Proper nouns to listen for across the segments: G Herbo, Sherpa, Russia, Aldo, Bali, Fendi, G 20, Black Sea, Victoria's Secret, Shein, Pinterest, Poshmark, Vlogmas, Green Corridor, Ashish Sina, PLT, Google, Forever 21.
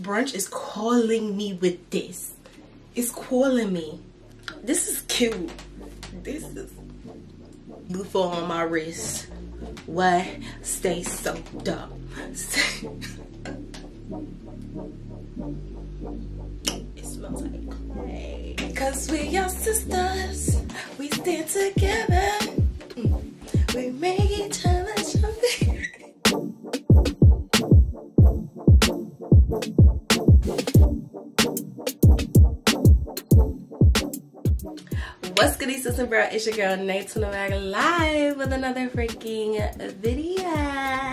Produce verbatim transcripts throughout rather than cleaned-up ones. Brunch is calling me with this. It's calling me. This is cute. This is beautiful on my wrist. What? Stay soaked up. Stay. It smells like clay. Cause we are sisters. We stand together. We make each other something. What's goody, sister bro? It's your girl Nate's on the Bag live with another freaking video.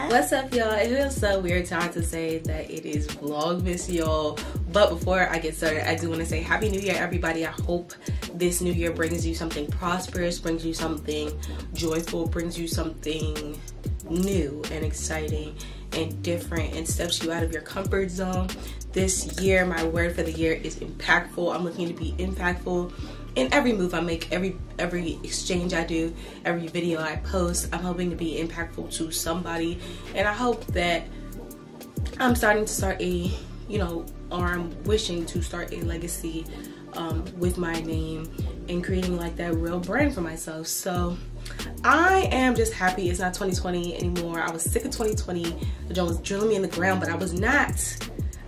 What's up, y'all? It feels so weird time to say that it is Vlogmas, y'all. But before I get started, I do want to say Happy New Year, everybody. I hope this new year brings you something prosperous, brings you something joyful, brings you something new and exciting and different, and steps you out of your comfort zone. This year, my word for the year is impactful. I'm looking to be impactful in every move I make, every every exchange I do, every video I post. I'm hoping to be impactful to somebody, and I hope that I'm starting to start a, you know, or I'm wishing to start a legacy um, with my name and creating like that real brand for myself. So I am just happy it's not twenty twenty anymore. I was sick of twenty twenty. The joint was drilling me in the ground, but I was not,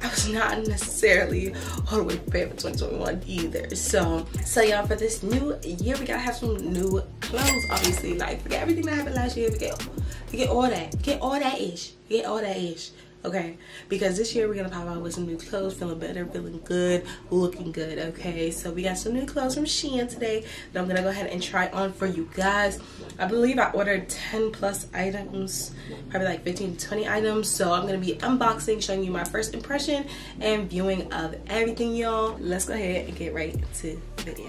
I was not necessarily all the way prepared for twenty twenty-one either. So, so y'all, for this new year, we gotta have some new clothes, obviously. Like, forget everything that happened last year. Forget, forget all that. Forget all that ish. Forget all that ish. Okay, because this year we're gonna pop out with some new clothes, feeling better, feeling good, looking good. Okay, so we got some new clothes from Shein today that I'm gonna go ahead and try on for you guys. I believe I ordered ten plus items, probably like fifteen to twenty items. So I'm gonna be unboxing, showing you my first impression and viewing of everything, y'all. Let's go ahead and get right into the video.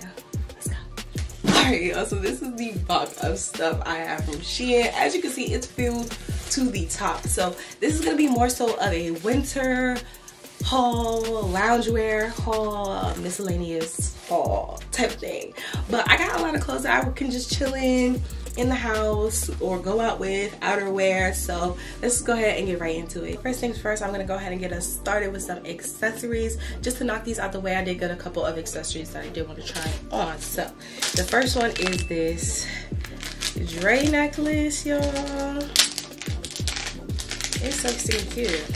Alright, y'all, so this is the box of stuff I have from Shein. As you can see, it's filled to the top. So this is gonna be more so of a winter haul, loungewear haul, miscellaneous haul type thing. But I got a lot of clothes that I can just chill in in the house or go out with, outerwear. So let's go ahead and get right into it. First things first, I'm gonna go ahead and get us started with some accessories. Just to knock these out the way, I did get a couple of accessories that I did want to try on. So the first one is this Dre necklace, y'all. It's so stinking cute.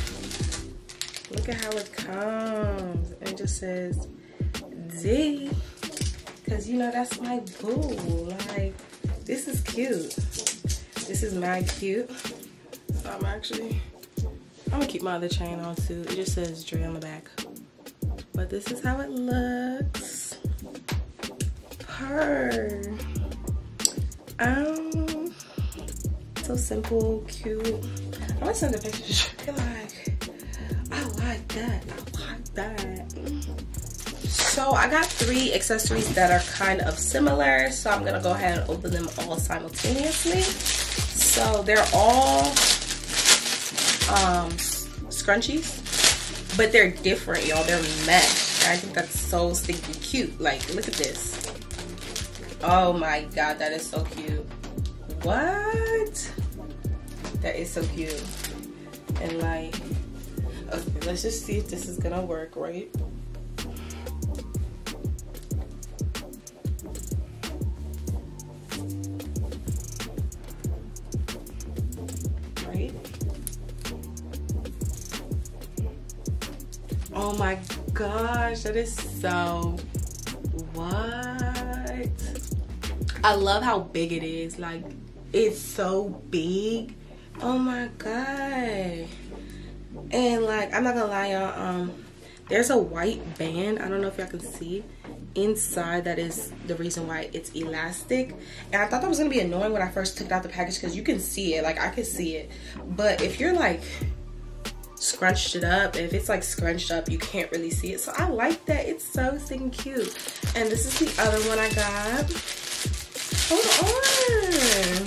Look at how it comes. It just says D, cause you know that's my boo. Like, this is cute. This is mad cute. I'm actually, I'm gonna keep my other chain on too. It just says Dre on the back. But this is how it looks. Purr. Um, so simple, cute. I'm gonna send the pictures. I like, I like that. I like that. So I got three accessories that are kind of similar. So I'm gonna go ahead and open them all simultaneously. So they're all um, scrunchies, but they're different, y'all. They're mesh. I think that's so stinking cute. Like, look at this. Oh my God, that is so cute. What? That is so cute. And like, okay, let's just see if this is gonna work, right? Oh my gosh, that is so, what? I love how big it is. Like, it's so big. Oh my God. And like, I'm not gonna lie, y'all, um, there's a white band, I don't know if y'all can see, inside that is the reason why it's elastic. And I thought that was gonna be annoying when I first took out the package, cause you can see it, like I could see it. But if you're like, scrunched it up, if it's like scrunched up, you can't really see it. So I like that. It's so stinking cute. And this is the other one I got. Hold on,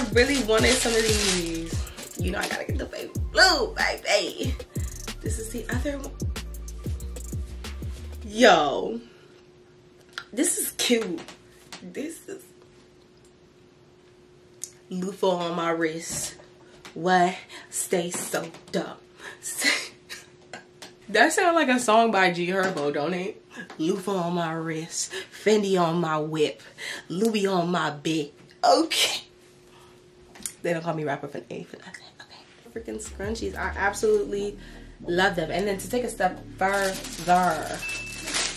I really wanted some of these. You know I gotta get the baby blue, baby. This is the other one. Yo, this is cute. This is Lufo on my wrist. What? Stay soaked up. Stay. That sounds like a song by G Herbo, don't it? Loofah on my wrist, Fendi on my whip, Louis on my bit. Okay. They don't call me rapper for an A for nothing. Okay. Freaking scrunchies. I absolutely love them. And then to take a step further,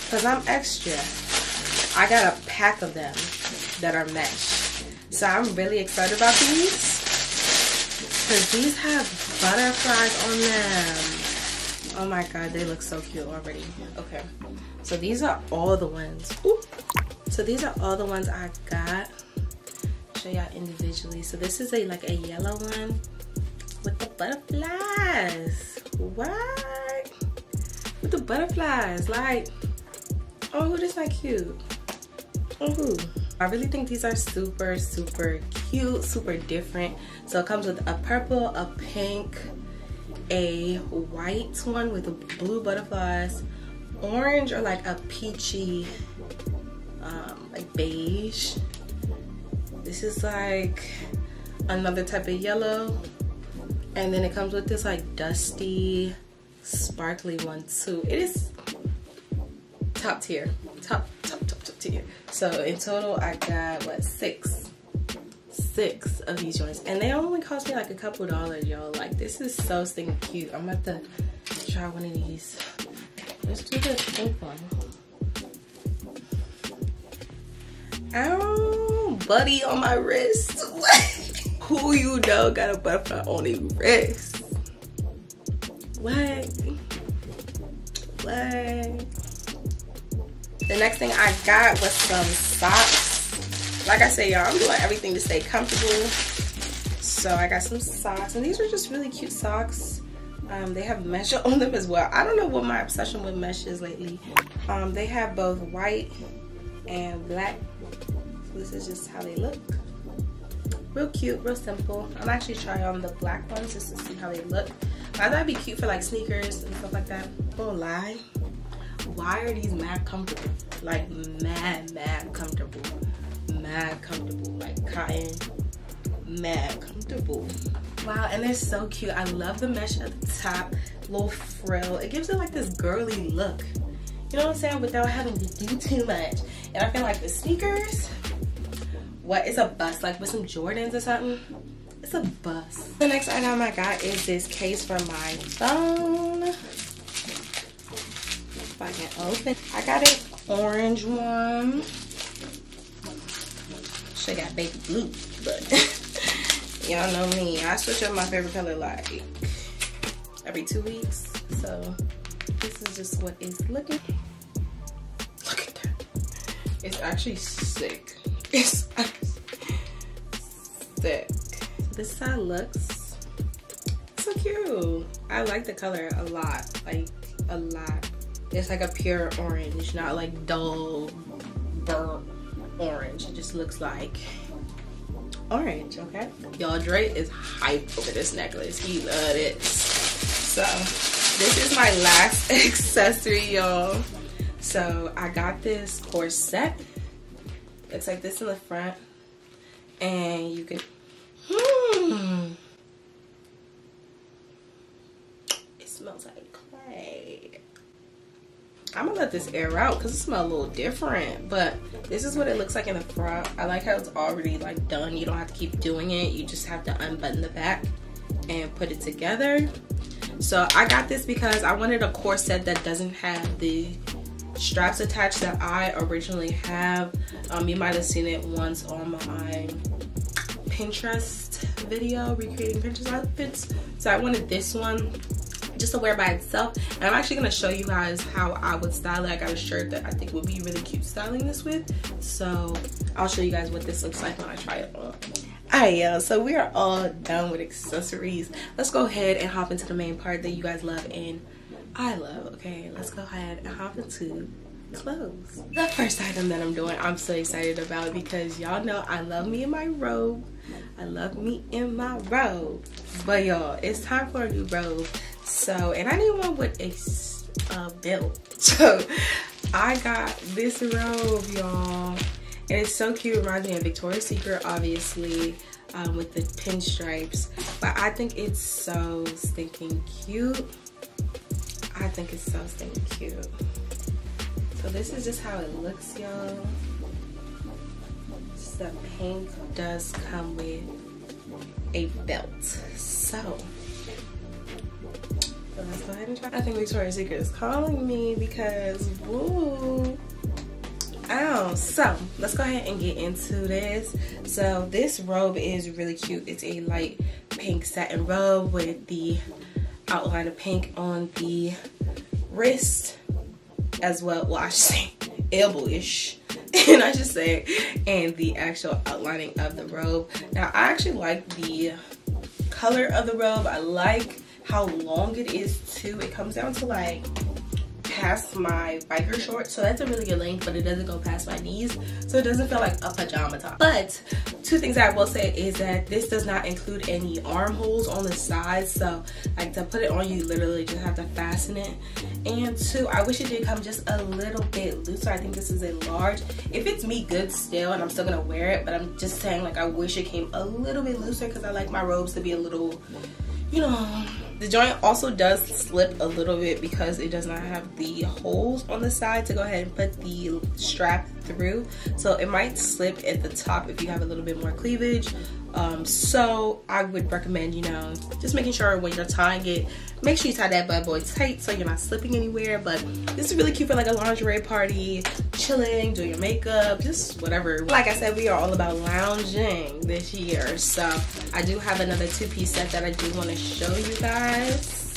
because I'm extra, I got a pack of them that are mesh. So I'm really excited about these, because these have butterflies on them. Oh my god, they look so cute already. Okay, so these are all the ones. Ooh. So these are all the ones I got. Show y'all individually. So this is a like a yellow one with the butterflies. What? With the butterflies, like, oh, this is not cute. Ooh. I really think these are super, super cute, super different. So it comes with a purple, a pink, a white one with blue butterflies, orange or like a peachy, um, like beige. This is like another type of yellow. And then it comes with this like dusty, sparkly one too. It is top tier, top, top, top, top tier. So in total, I got what, six? six of these joints, and they only cost me like a couple dollars, y'all. Like, this is so stinking cute. I'm about to try one of these. Let's do the pink one. Ow, buddy on my wrist. Who you know got a butterfly on their wrist? What? What? The next thing I got was some socks. Like I say, y'all, I'm doing everything to stay comfortable. So I got some socks, and these are just really cute socks. Um, they have mesh on them as well. I don't know what my obsession with mesh is lately. Um, they have both white and black. So this is just how they look. Real cute, real simple. I'm actually trying on the black ones just to see how they look. I thought it'd be cute for like sneakers and stuff like that. Don't lie. Why are these mad comfortable? Like mad, mad comfortable. Mad comfortable, like cotton, mad comfortable. Wow, and they're so cute. I love the mesh at the top, little frill. It gives it like this girly look, you know what I'm saying, without having to do too much. And I feel like the sneakers, what, it's a bust. Like with some Jordans or something, it's a bust. The next item I got is this case for my phone. If I can open, I got an orange one. I got baby blue, but y'all know me. I switch up my favorite color like every two weeks. So this is just what it's looking. Look at that. It's actually sick. It's actually sick. So this is how it looks. It's so cute. I like the color a lot. Like a lot. It's like a pure orange, not like dull burnt orange. It just looks like orange. Okay, y'all, Dre is hype over this necklace. He loved it. So this is my last accessory, y'all. So I got this corset. It's like this in the front, and you can hmm it smells like clay. I'm gonna let this air out because it smells a little different, but this is what it looks like in the front. I like how it's already like done. You don't have to keep doing it. You just have to unbutton the back and put it together. So I got this because I wanted a corset that doesn't have the straps attached that I originally have. Um, you might have seen it once on my Pinterest video, recreating Pinterest outfits. So I wanted this one just to wear by itself, and I'm actually going to show you guys how I would style it. I got a shirt that I think would be really cute styling this with, so I'll show you guys what this looks like when I try it on. Alright, y'all, so we are all done with accessories. Let's go ahead and hop into the main part that you guys love and I love. Okay, let's go ahead and hop into clothes. The first item that I'm doing, I'm so excited about, because y'all know I love me in my robe. I love me in my robe. But y'all, it's time for a new robe. So, and I need one with a uh, belt. So, I got this robe, y'all. And it's so cute. It reminds me of Victoria's Secret, obviously, um, with the pinstripes. But I think it's so stinking cute. I think it's so stinking cute. So this is just how it looks, y'all. The pink does come with a belt. So let's go ahead and try. I think Victoria's Secret is calling me because woo. Oh, so let's go ahead and get into this. So this robe is really cute. It's a light pink satin robe with the outline of pink on the wrist as well. Well, I should say elbow-ish. And I just say, and the actual outlining of the robe. Now, I actually like the color of the robe. I like how long it is too. It comes down to like past my biker shorts, so that's a really good length, but it doesn't go past my knees, so it doesn't feel like a pajama top. But two things I will say is that this does not include any armholes on the side, so like to put it on you literally just have to fasten it. And two, I wish it did come just a little bit looser. I think this is a large. It fits me good still and I'm still gonna wear it, but I'm just saying like I wish it came a little bit looser because I like my robes to be a little, you know. The joint also does slip a little bit because it does not have the holes on the side to go ahead and put the strap through. So it might slip at the top if you have a little bit more cleavage. Um, so I would recommend, you know, just making sure when you're tying it, make sure you tie that bad boy tight so you're not slipping anywhere. But this is really cute for like a lingerie party, chilling, doing your makeup, just whatever. Like I said, we are all about lounging this year. So I do have another two-piece set that I do want to show you guys.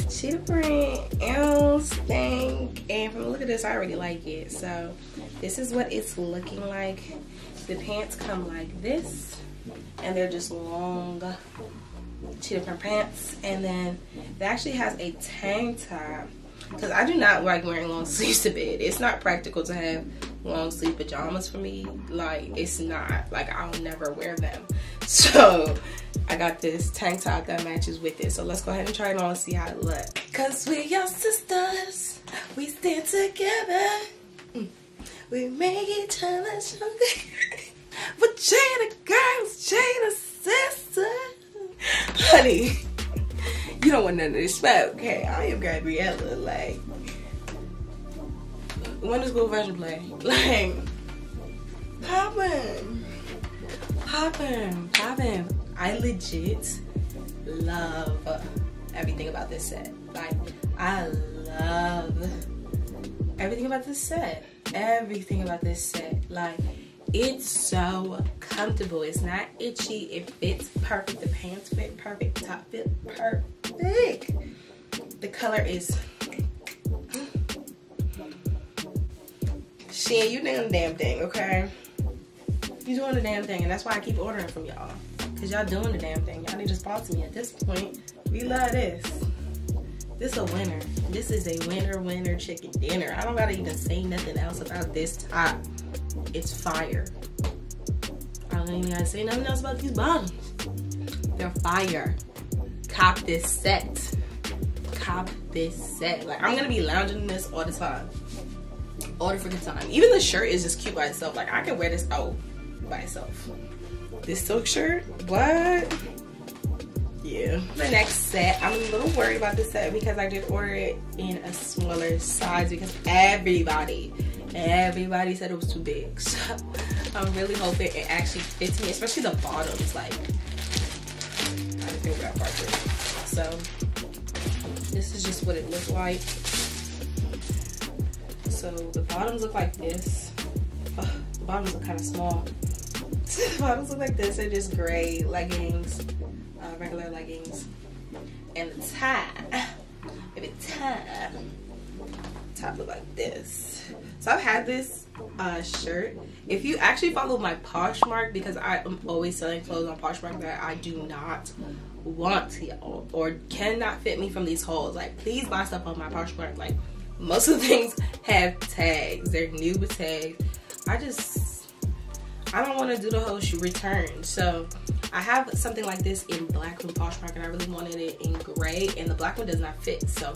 She the print else thing, and from the look at this I already like it. So this is what it's looking like. The pants come like this and they're just long two different pants, and then it actually has a tank top because I do not like wearing long sleeves to bed. It's not practical to have long sleeve pajamas for me. Like it's not, like I'll never wear them. So I got this tank top that matches with it. So let's go ahead and try it on and see how it looks. Cause we your sisters, we stand together. Mm. We make each other stronger. We're Jada girls, Jada sister. Honey, you don't want none of this smoke, okay? I am Gabriella, like. When does Google version play? Like, poppin', poppin', poppin'. I legit love everything about this set. Like, I love everything about this set. Everything about this set. Like, it's so comfortable. It's not itchy. It fits perfect. The pants fit perfect. Top fit perfect. The color is... Shein, you doing the damn thing, okay? You doing the damn thing, and that's why I keep ordering from y'all. Cause y'all doing the damn thing. Y'all need to sponsor me at this point. We love this. This a winner. This is a winner, winner chicken dinner. I don't gotta even say nothing else about this top. It's fire. I don't even gotta say nothing else about these bottoms. They're fire. Cop this set. Cop this set. Like I'm gonna be lounging in this all the time. All the freaking time. Even the shirt is just cute by itself. Like I can wear this out by itself. This silk shirt, what? Yeah. The next set, I'm a little worried about this set because I did order it in a smaller size because everybody, everybody said it was too big. So I'm really hoping it actually fits me, especially the bottoms. Like, I didn't think about part three. So this is just what it looks like. So the bottoms look like this. Ugh, the bottoms look kind of small. The bottoms look like this. They're just gray leggings, uh, regular leggings, and the tie. Maybe tie. Top look like this. So I've had this uh, shirt. If you actually follow my Poshmark, because I am always selling clothes on Poshmark that I do not want, y'all, or cannot fit me from these hauls. Like, please buy stuff on my Poshmark. Like. Most of the things have tags. They're new with tags. I just, I don't want to do the whole shoe return. So I have something like this in black from Poshmark and I really wanted it in gray and the black one does not fit. So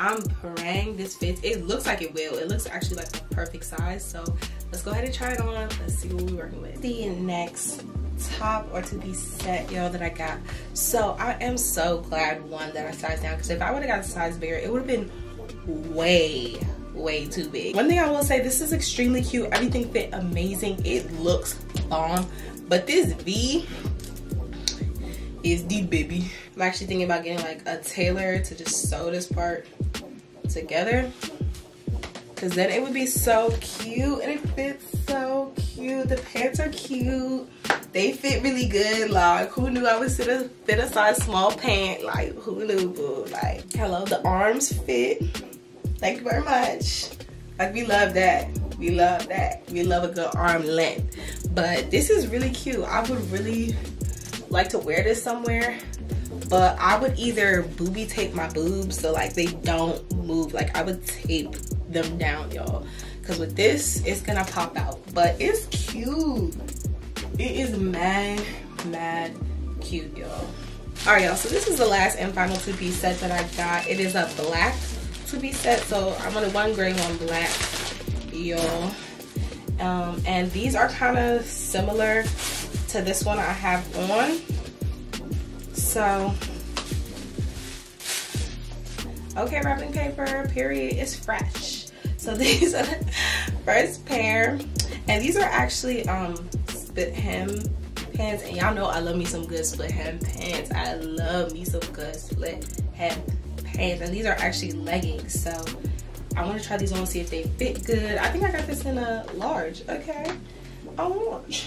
I'm praying this fits. It looks like it will. It looks actually like the perfect size. So let's go ahead and try it on. Let's see what we're working with. The next top or two-piece set, y'all, that I got. So I am so glad, one, that I sized down because if I would have got a size bigger, it would have been way, way too big. One thing I will say, this is extremely cute. Everything fit amazing. It looks bomb. But this V is deep, baby. I'm actually thinking about getting like a tailor to just sew this part together, because then it would be so cute, and it fits so cute. The pants are cute. They fit really good. Like, who knew I would fit a, fit a size small pant? Like, who knew, boo? Like, hello. The arms fit. Thank you very much. Like, we love that. We love that. We love a good arm length. But this is really cute. I would really like to wear this somewhere. But I would either booby tape my boobs so like they don't move. Like, I would tape them down, y'all. Because with this, it's gonna pop out. But it's cute. It is mad, mad cute, y'all. All right, y'all. So this is the last and final two-piece set that I got. It is a black two-piece set. So I wanted one gray, one black, y'all. Um, and these are kind of similar to this one I have on. So, okay, wrapping paper, period, it's fresh. So these are the first pair, and these are actually um, split hem pants, and y'all know I love me some good split hem pants. I love me some good split hem pants, and these are actually leggings, so I want to try these on, see if they fit good. I think I got this in a large, okay, a large.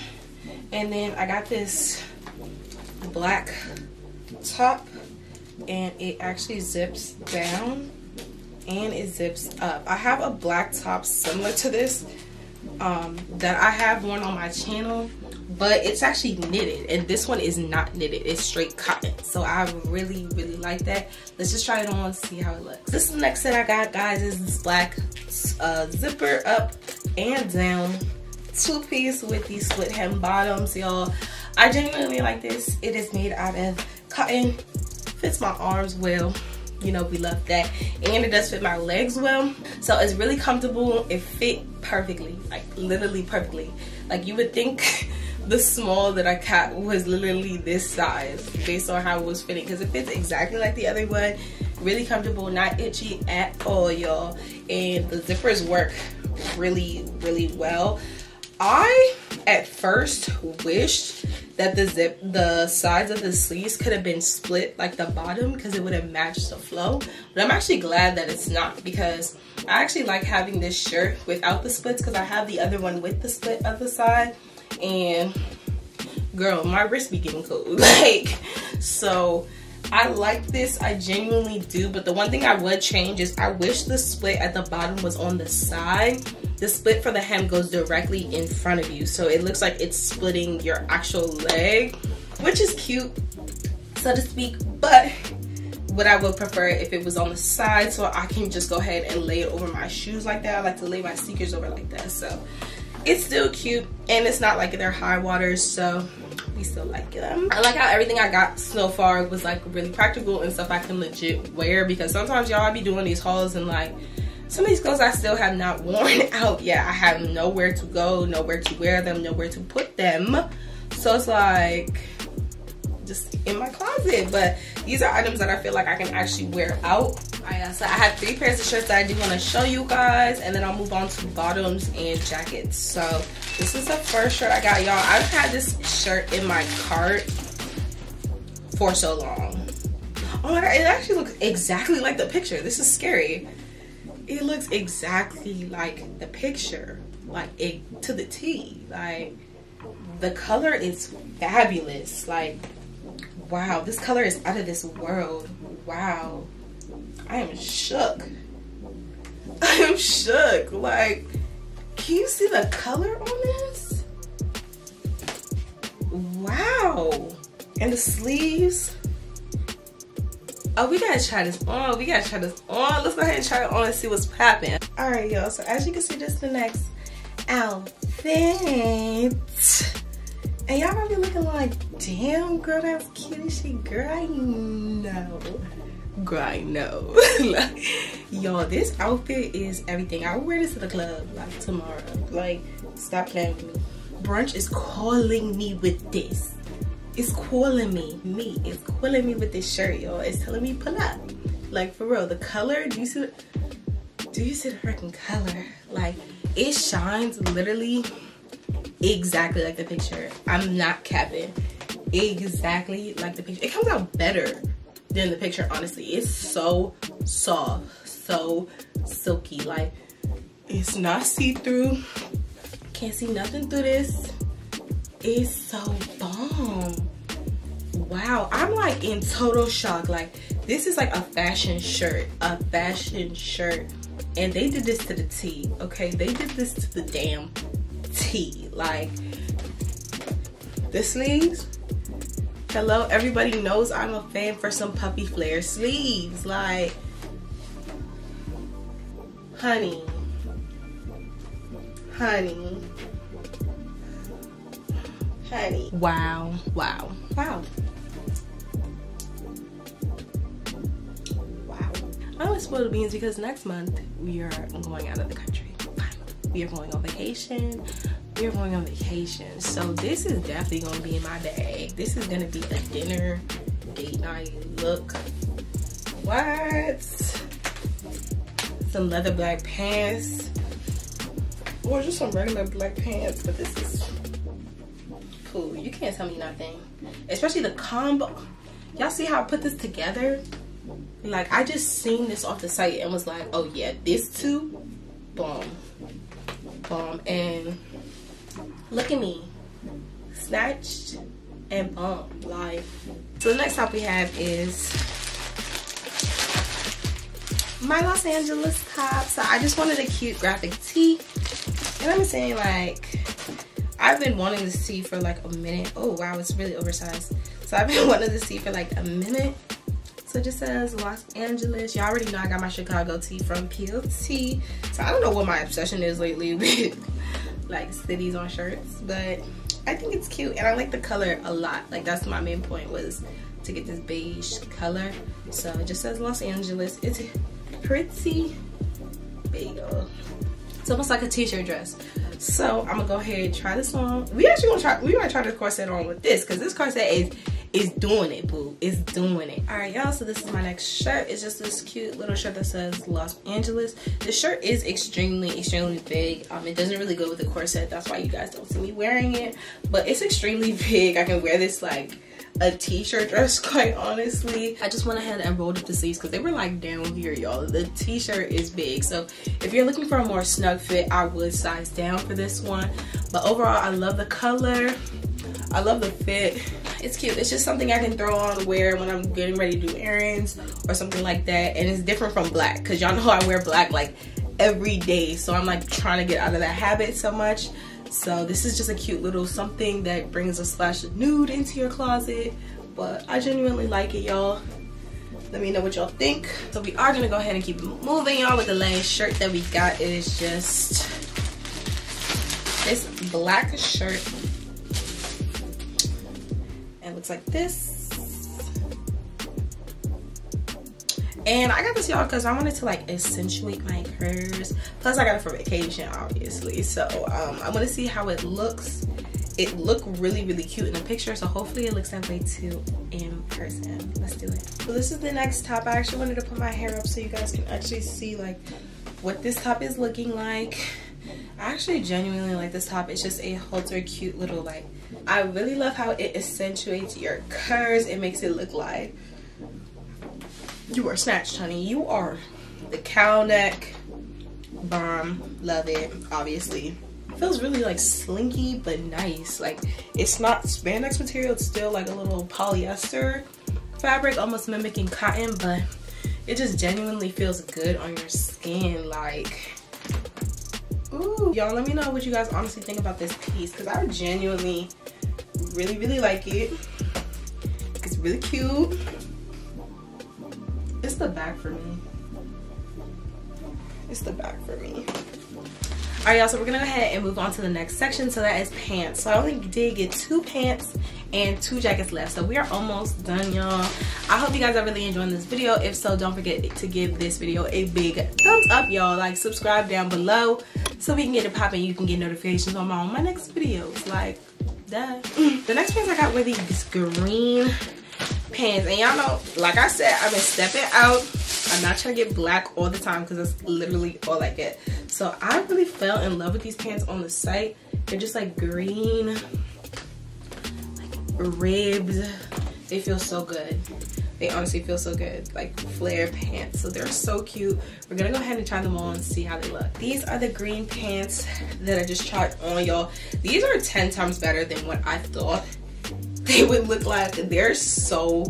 And then I got this black top, and it actually zips down and it zips up. I have a black top similar to this um that I have worn on my channel, but it's actually knitted, and this one is not knitted, it's straight cotton. So I really really like that. Let's just try it on, see how it looks. This is the next set I got, guys. Is this black uh zipper up and down two-piece with these split hem bottoms, y'all. I genuinely like this. It is made out of cotton, fits my arms well, you know, we love that, and it does fit my legs well. So it's really comfortable. It fit perfectly, like literally perfectly. Like, you would think the small that I got was literally this size based on how it was fitting, because it fits exactly like the other one. Really comfortable, not itchy at all, y'all. And the zippers work really really well. I at first wished that the zip the sides of the sleeves could have been split like the bottom, because it would have matched the flow, but I'm actually glad that it's not, because I actually like having this shirt without the splits, because I have the other one with the split of the side, and girl, my wrist be getting cold. Like, so I like this, I genuinely do. But the one thing I would change is I wish the split at the bottom was on the side. The split for the hem goes directly in front of you, so it looks like it's splitting your actual leg, which is cute, so to speak. But what I would prefer if it was on the side, so I can just go ahead and lay it over my shoes like that. I like to lay my sneakers over like that. So it's still cute, and it's not like they're high waters, so we still like them. I like how everything I got so far was like really practical and stuff I can legit wear, because sometimes y'all be doing these hauls and like some of these clothes I still have not worn out yet. I have nowhere to go, nowhere to wear them, nowhere to put them, so it's like just in my closet. But these are items that I feel like I can actually wear out. Alright, so I have three pairs of shirts that I do want to show you guys, and then I'll move on to bottoms and jackets. So this is the first shirt I got, y'all. I've had this shirt in my cart for so long. Oh my god, it actually looks exactly like the picture. This is scary. It looks exactly like the picture, like it to the T. Like, the color is fabulous. Like, wow, this color is out of this world. Wow, I am shook. I am shook. Like, can you see the color on this? Wow. And the sleeves. Oh, we gotta try this on. We gotta try this on. Let's go ahead and try it on and see what's popping. All right, y'all. So as you can see, this is the next outfit. And y'all might be looking like, damn, girl, that's cute as shit. Girl, I know. Girl, I know. Like, y'all, this outfit is everything. I will wear this to the club, like, tomorrow. Like, stop playing with me. Brunch is calling me with this. It's calling me. Me. It's calling me with this shirt, y'all. It's telling me pull up. Like, for real. The color, do you see? Do you see the freaking color? Like, it shines literally exactly like the picture. I'm not capping. Exactly like the picture. It comes out better than the picture, honestly. It's so soft, so silky. Like, it's not see-through. Can't see nothing through this. It's so bomb. Wow, I'm like in total shock. Like, this is like a fashion shirt, a fashion shirt. And they did this to the T, okay? They did this to the damn T. Like, the sleeves. Hello, everybody knows I'm a fan for some puffy flare sleeves. Like, honey, honey, honey. Wow, wow, wow. I always spoil the beans because next month we are going out of the country. We are going on vacation. We are going on vacation. So this is definitely gonna be in my bag. This is gonna be a dinner, date night look. What? Some leather black pants. Or just some regular black pants, but this is cool. You can't tell me nothing. Especially the combo. Y'all see how I put this together? Like, I just seen this off the site and was like, oh yeah, this too, boom, boom, and look at me, snatched and boom, like. So the next top we have is my Los Angeles top. So I just wanted a cute graphic tee, and I'm saying, like, I've been wanting this tee for like a minute. Oh wow, it's really oversized. So I've been wanting this tee for like a minute. So it just says Los Angeles. Y'all already know I got my Chicago tee from P L T. So I don't know what my obsession is lately with like cities on shirts, but I think it's cute and I like the color a lot. Like, that's my main point, was to get this beige color. So it just says Los Angeles. It's pretty big. It's almost like a t-shirt dress. So I'm gonna go ahead and try this on. We actually gonna try, we might try the corset on with this, cause this corset is It's doing it, boo. It's doing it. All right, y'all, so this is my next shirt. It's just this cute little shirt that says Los Angeles. The shirt is extremely, extremely big. Um, it doesn't really go with the corset. That's why you guys don't see me wearing it. But it's extremely big. I can wear this like a t-shirt dress, quite honestly. I just went ahead and rolled up the sleeves because they were like down here, y'all. The t-shirt is big. So if you're looking for a more snug fit, I would size down for this one. But overall, I love the color. I love the fit. It's cute. It's just something I can throw on, wear when I'm getting ready to do errands or something like that. And it's different from black, because y'all know I wear black like every day. So I'm like trying to get out of that habit so much. So this is just a cute little something that brings a splash of nude into your closet. But I genuinely like it, y'all. Let me know what y'all think. So we are going to go ahead and keep moving, y'all, with the last shirt that we got. It is just this black shirt. Looks like this, and I got this, y'all, because I wanted to like accentuate my curves. Plus I got it for vacation, obviously, so um I want to see how it looks. It looked really, really cute in the picture, so hopefully it looks that way too in person. Let's do it. So this is the next top. I actually wanted to put my hair up so you guys can actually see like what this top is looking like. I actually genuinely like this top. It's just a halter, cute little, like, I really love how it accentuates your curves. It makes it look like you are snatched, honey. You are. The cow neck, bomb, love it, obviously. It feels really like slinky but nice. Like, it's not spandex material, it's still like a little polyester fabric, almost mimicking cotton, but it just genuinely feels good on your skin. Like, ooh, y'all, let me know what you guys honestly think about this piece, because I genuinely really, really like it. It's really cute. It's the back for me. It's the back for me. All right, y'all, so we're gonna go ahead and move on to the next section. So that is pants. So I only did get two pants and two jackets left, so we are almost done, y'all. I hope you guys are really enjoying this video. If so, don't forget to give this video a big thumbs up, y'all. Like, subscribe down below so we can get it popping. You can get notifications on my, on my next videos, like, duh. The next pants I got were these green pants, and y'all know, like I said, I've been stepping out I'm not trying to get black all the time because that's literally all I get. So I really fell in love with these pants on the site. They're just like green, like ribs. They feel so good. They honestly feel so good, like flare pants. So they're so cute. We're gonna go ahead and try them on and see how they look. These are the green pants that I just tried on, y'all. These are ten times better than what I thought they would look like. They're so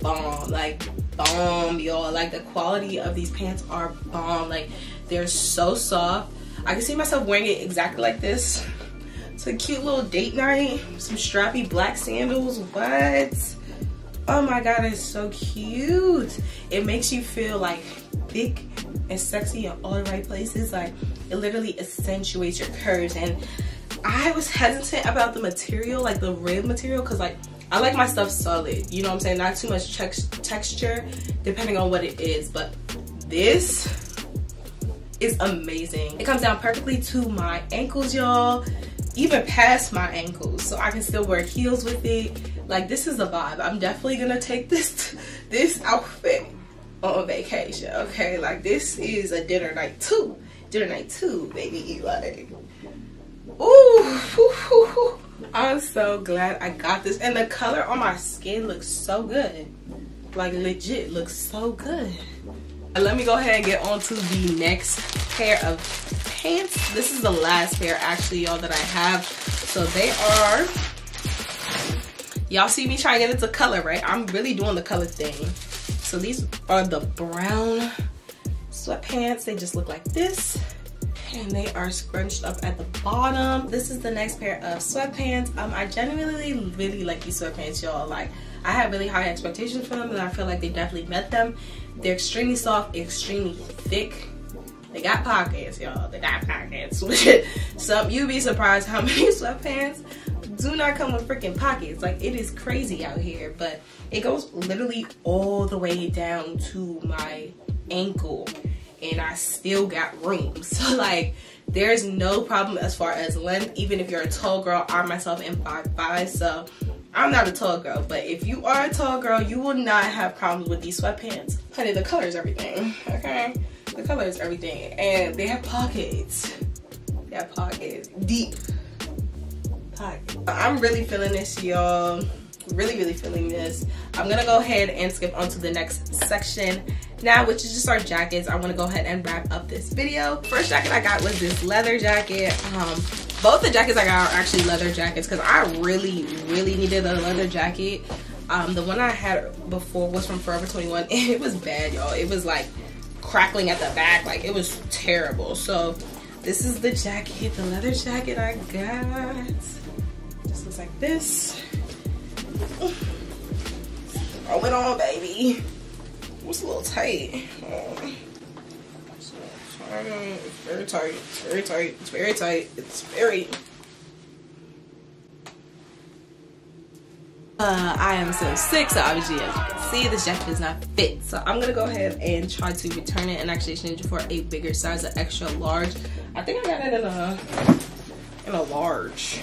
bomb, like bomb, y'all. Like the quality of these pants are bomb. Like they're so soft. I can see myself wearing it exactly like this. It's a cute little date night. Some strappy black sandals, what? Oh my god, it's so cute. It makes you feel like thick and sexy in all the right places. Like it literally accentuates your curves. And I was hesitant about the material, like the rib material, because like I like my stuff solid, you know what I'm saying? Not too much tex texture depending on what it is, but this is amazing. It comes down perfectly to my ankles, y'all, even past my ankles, so I can still wear heels with it. Like this is a vibe. I'm definitely gonna take this this outfit on vacation, okay? Like this is a dinner night too. Dinner night too, baby. Like, ooh, I'm so glad I got this. And the color on my skin looks so good. Like legit looks so good. Let me go ahead and get on to the next pair of pants. This is the last pair actually, y'all, that I have. So they are, y'all see me trying to get into color, right? I'm really doing the color thing. So these are the brown sweatpants. They just look like this. And they are scrunched up at the bottom. This is the next pair of sweatpants. Um, I genuinely really like these sweatpants, y'all. Like, I had really high expectations for them and I feel like they definitely met them. They're extremely soft, extremely thick. They got pockets, y'all. They got pockets. So you'd be surprised how many sweatpants do not come with freaking pockets. Like, it is crazy out here, but it goes literally all the way down to my ankle. And I still got room, so like there's no problem as far as length. Even if you're a tall girl, I myself am five five, so I'm not a tall girl, but if you are a tall girl, you will not have problems with these sweatpants, honey. The color is everything, okay? The color is everything. And they have pockets. They have pockets, deep pockets. I'm really feeling this, y'all. Really, really feeling this. I'm gonna go ahead and skip onto the next section now, which is just our jackets. I want to go ahead and wrap up this video. First jacket I got was this leather jacket. Um, both the jackets I got are actually leather jackets because I really, really needed a leather jacket. Um, the one I had before was from Forever twenty-one and it was bad, y'all. It was like crackling at the back, like it was terrible. So this is the jacket, the leather jacket I got. This looks like this. Throw it on, baby. It was a little tight. Um, so, so I don't know. It's very tight. It's very tight. It's very tight. It's very. Uh, I am so sick, so obviously, as you can see, this jacket does not fit. So I'm gonna go ahead and try to return it and actually exchange it for a bigger size, an extra large. I think I got it in a in a large.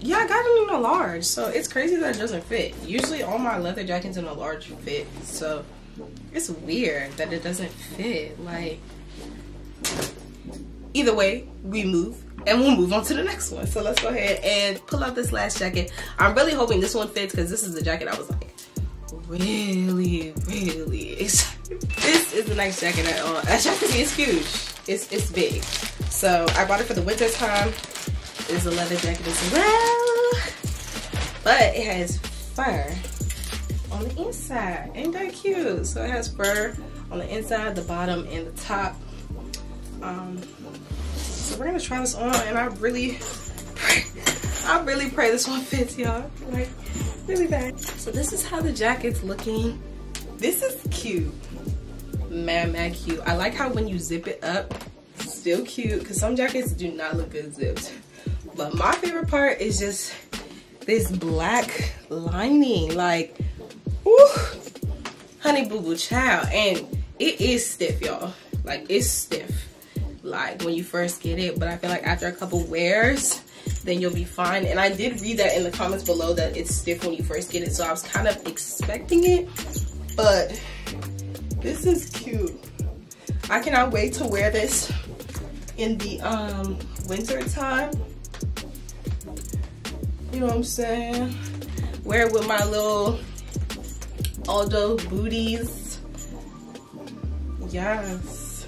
Yeah, I got it in a large, so it's crazy that it doesn't fit. Usually all my leather jackets in a large fit, so it's weird that it doesn't fit. Like, either way, we move and we'll move on to the next one. So let's go ahead and pull out this last jacket. I'm really hoping this one fits because this is the jacket I was like really, really excited. This is the nice jacket at all. As you can see, it's huge. It's, it's big. So I bought it for the winter time. Is a leather jacket as well, but it has fur on the inside. Ain't that cute? So it has fur on the inside, the bottom, and the top. Um, so we're gonna try this on, and I really, pray, I really pray this one fits, y'all. Like really bad. So this is how the jacket's looking. This is cute, mad, mad cute. I like how when you zip it up, it's still cute. Cause some jackets do not look good zipped. But my favorite part is just this black lining. Like, woo, honey boo boo child. And it is stiff, y'all. Like, it's stiff. like when you first get it, but I feel like after a couple wears then you'll be fine. And I did read that in the comments below that it's stiff when you first get it, so I was kind of expecting it, but this is cute. I cannot wait to wear this in the um winter time, you know what I'm saying, wear it with my little Aldo booties. Yes,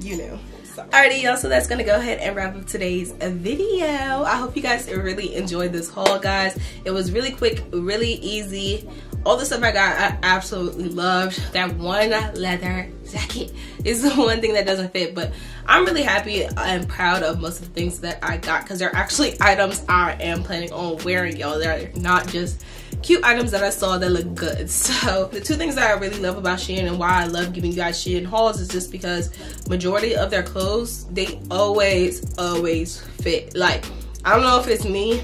you know. Alrighty y'all, so that's gonna go ahead and wrap up today's video. I hope you guys really enjoyed this haul, guys. It was really quick, really easy. All the stuff I got, I absolutely loved. That one leather jacket is the one thing that doesn't fit, but I'm really happy and proud of most of the things that I got because they're actually items I am planning on wearing, y'all. They're not just cute items that I saw that look good. So the two things that I really love about Shein and why I love giving you guys Shein hauls is just because majority of their clothes, they always, always fit. Like, I don't know if it's me,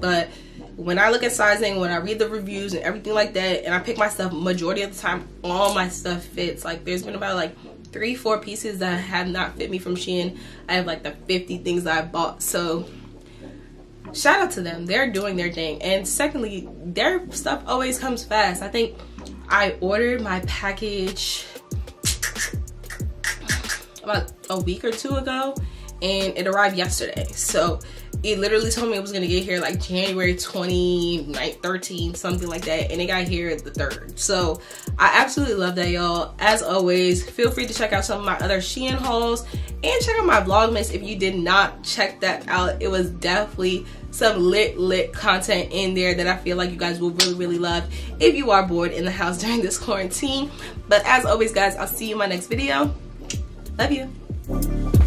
but when I look at sizing, when I read the reviews and everything like that, and I pick my stuff, majority of the time, all my stuff fits. Like, there's been about like three, four pieces that have not fit me from Shein. I have like the fifty things that I bought. So shout out to them. They're doing their thing. And secondly, their stuff always comes fast. I think I ordered my package about a week or two ago, and it arrived yesterday. So it literally told me it was gonna get here like January twenty-ninth, thirteenth, something like that, and it got here the third. So I absolutely love that, y'all. As always, feel free to check out some of my other Shein hauls and check out my Vlogmas if you did not check that out. It was definitely some lit lit content in there that I feel like you guys will really really love if you are bored in the house during this quarantine. But as always, guys, I'll see you in my next video. Love you.